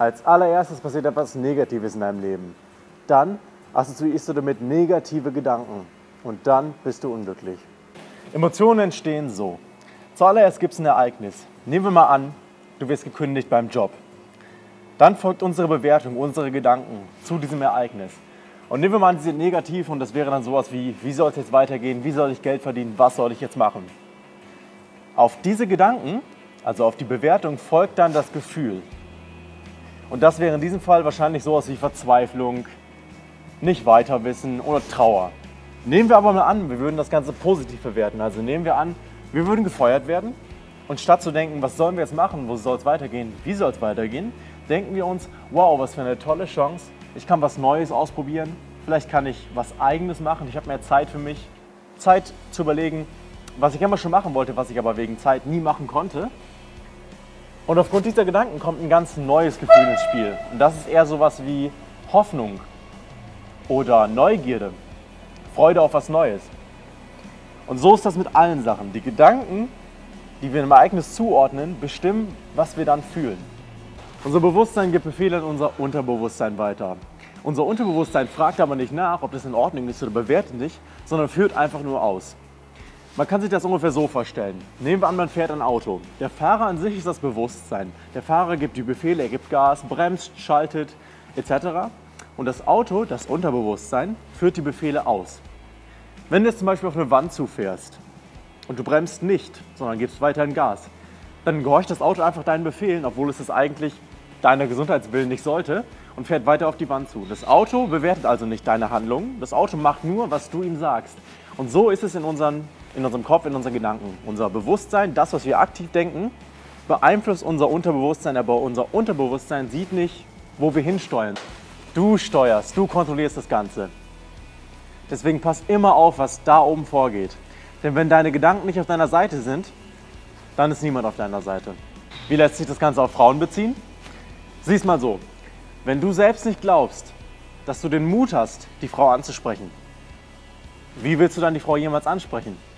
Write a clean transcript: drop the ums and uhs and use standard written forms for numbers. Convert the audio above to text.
Als allererstes passiert etwas Negatives in deinem Leben. Dann assoziierst du damit negative Gedanken und dann bist du unglücklich. Emotionen entstehen so. Zuallererst gibt es ein Ereignis. Nehmen wir mal an, du wirst gekündigt beim Job. Dann folgt unsere Bewertung, unsere Gedanken zu diesem Ereignis. Und nehmen wir mal an, die sind negativ und das wäre dann sowas wie, wie soll es jetzt weitergehen, wie soll ich Geld verdienen, was soll ich jetzt machen? Auf diese Gedanken, also auf die Bewertung, folgt dann das Gefühl. Und das wäre in diesem Fall wahrscheinlich sowas wie Verzweiflung, nicht weiterwissen oder Trauer. Nehmen wir aber mal an, wir würden das Ganze positiv bewerten. Also nehmen wir an, wir würden gefeuert werden und statt zu denken, was sollen wir jetzt machen, wo soll es weitergehen, wie soll es weitergehen, denken wir uns, wow, was für eine tolle Chance, ich kann was Neues ausprobieren, vielleicht kann ich was Eigenes machen, ich habe mehr Zeit für mich, Zeit zu überlegen, was ich immer schon machen wollte, was ich aber wegen Zeit nie machen konnte. Und aufgrund dieser Gedanken kommt ein ganz neues Gefühl ins Spiel. Und das ist eher sowas wie Hoffnung oder Neugierde, Freude auf was Neues. Und so ist das mit allen Sachen. Die Gedanken, die wir einem Ereignis zuordnen, bestimmen, was wir dann fühlen. Unser Bewusstsein gibt Befehle an unser Unterbewusstsein weiter. Unser Unterbewusstsein fragt aber nicht nach, ob das in Ordnung ist oder bewertet nicht, sondern führt einfach nur aus. Man kann sich das ungefähr so vorstellen. Nehmen wir an, man fährt ein Auto. Der Fahrer an sich ist das Bewusstsein. Der Fahrer gibt die Befehle, er gibt Gas, bremst, schaltet etc. Und das Auto, das Unterbewusstsein, führt die Befehle aus. Wenn du jetzt zum Beispiel auf eine Wand zufährst und du bremst nicht, sondern gibst weiterhin Gas, dann gehorcht das Auto einfach deinen Befehlen, obwohl es das eigentlich deiner Gesundheitswillen nicht sollte und fährt weiter auf die Wand zu. Das Auto bewertet also nicht deine Handlung, das Auto macht nur, was du ihm sagst. Und so ist es in unserem Kopf, in unseren Gedanken. Unser Bewusstsein, das, was wir aktiv denken, beeinflusst unser Unterbewusstsein, aber unser Unterbewusstsein sieht nicht, wo wir hinsteuern. Du steuerst, du kontrollierst das Ganze. Deswegen pass immer auf, was da oben vorgeht. Denn wenn deine Gedanken nicht auf deiner Seite sind, dann ist niemand auf deiner Seite. Wie lässt sich das Ganze auf Frauen beziehen? Sieh's mal so, wenn du selbst nicht glaubst, dass du den Mut hast, die Frau anzusprechen, wie willst du dann die Frau jemals ansprechen?